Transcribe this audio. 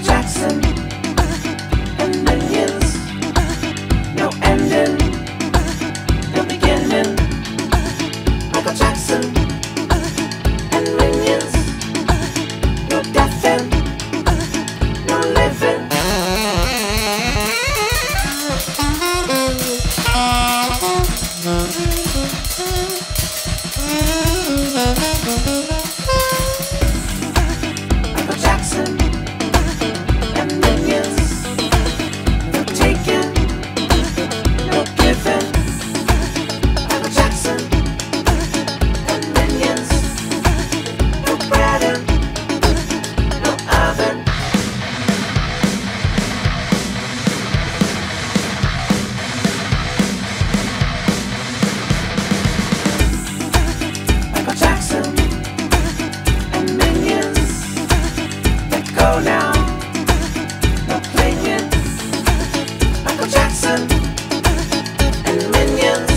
Michael Jackson and Minions. No ending, no beginning. Michael Jackson and Minions. No deathing, no living. Michael Jackson and Minions. No taking, no giving. Michael Jackson and Minions. No bread in, no oven. Michael Jackson and Minions, let go now, no playing. Michael Jackson and Minions.